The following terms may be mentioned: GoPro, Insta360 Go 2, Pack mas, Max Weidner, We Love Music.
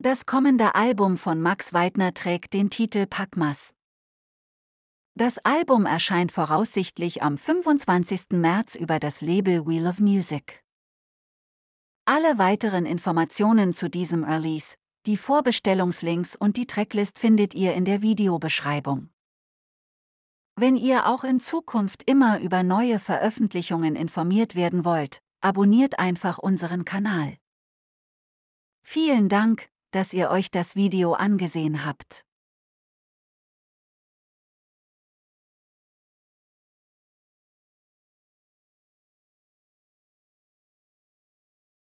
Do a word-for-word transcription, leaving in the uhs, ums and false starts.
Das kommende Album von Max Weidner trägt den Titel Pack mas. Das Album erscheint voraussichtlich am fünfundzwanzigsten März über das Label We Love Music. Alle weiteren Informationen zu diesem Release, die Vorbestellungslinks und die Tracklist findet ihr in der Videobeschreibung. Wenn ihr auch in Zukunft immer über neue Veröffentlichungen informiert werden wollt, abonniert einfach unseren Kanal. Vielen Dank, dass ihr euch das Video angesehen habt.